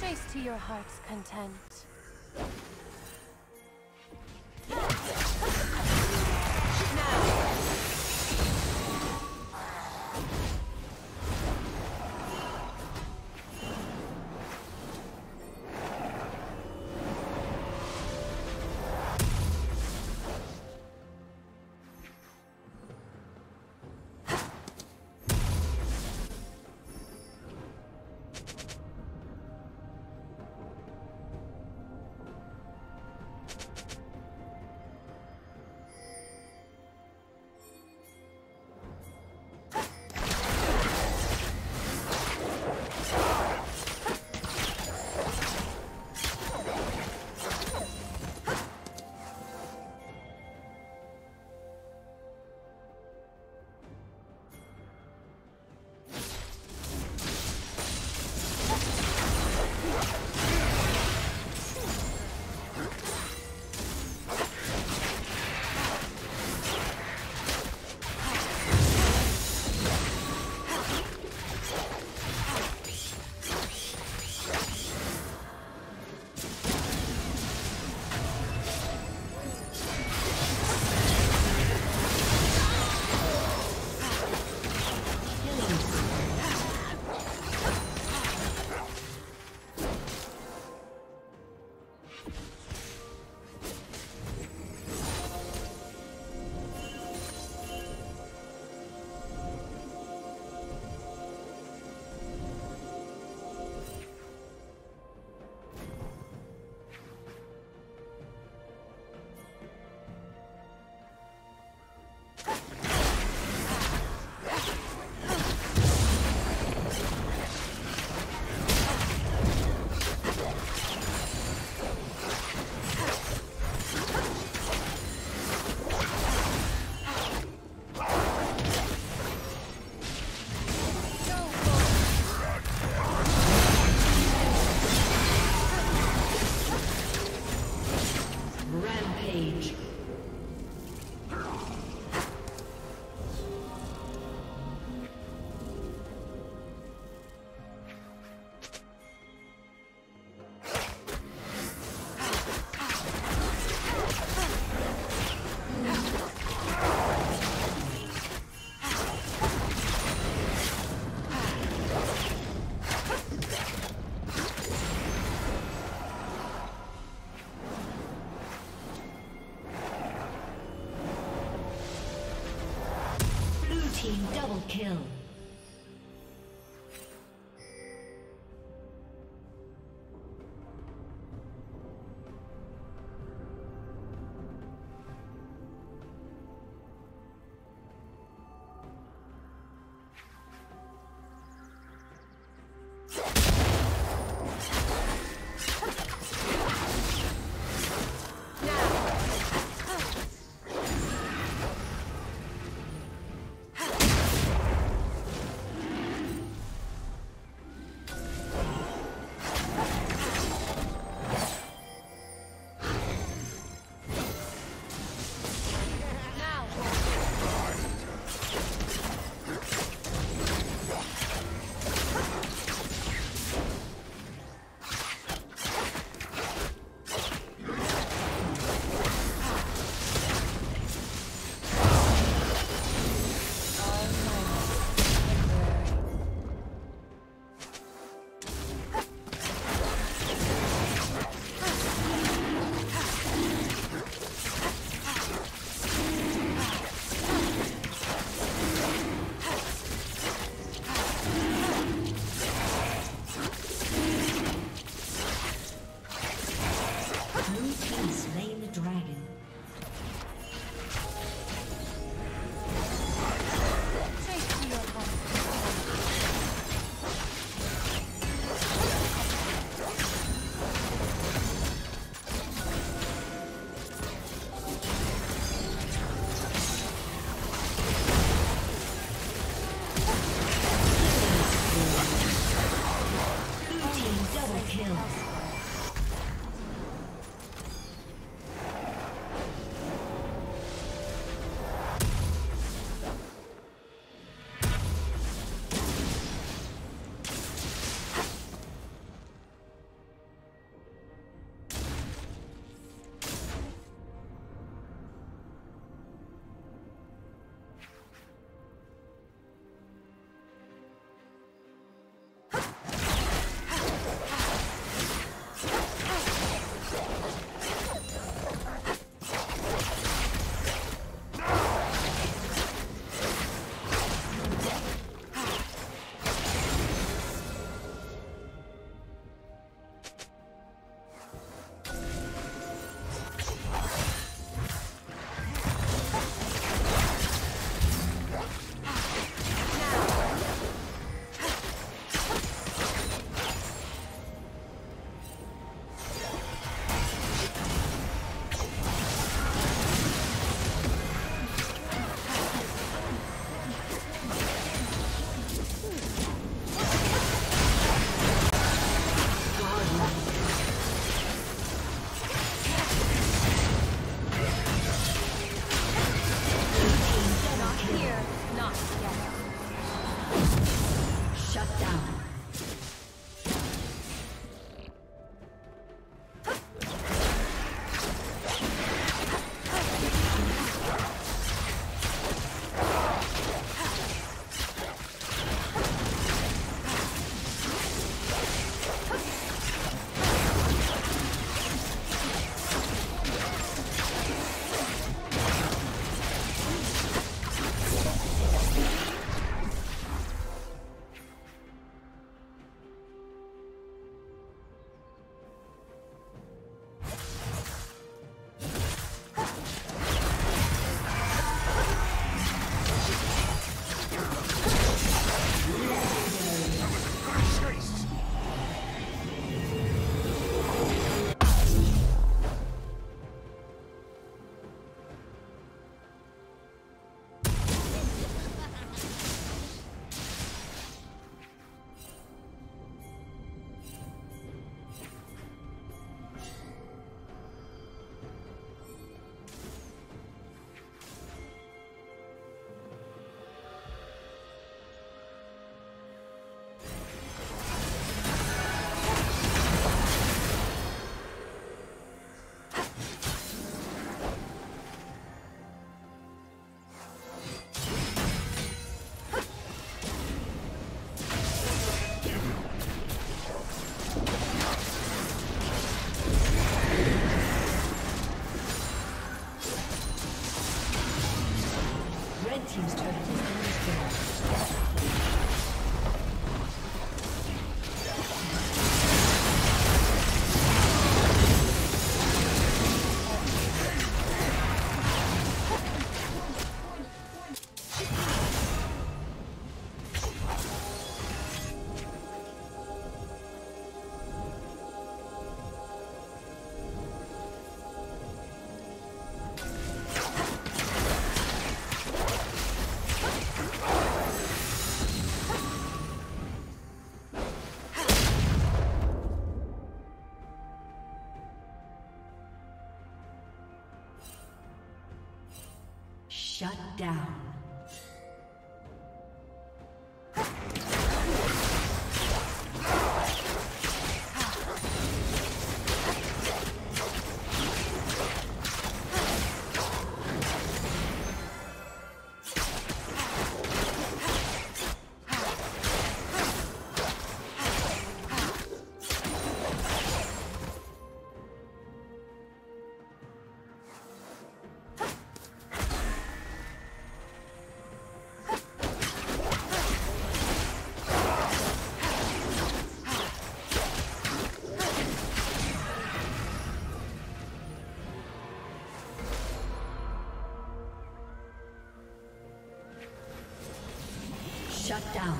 Chase to your heart's content. Kill. Shut down. Shut down.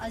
A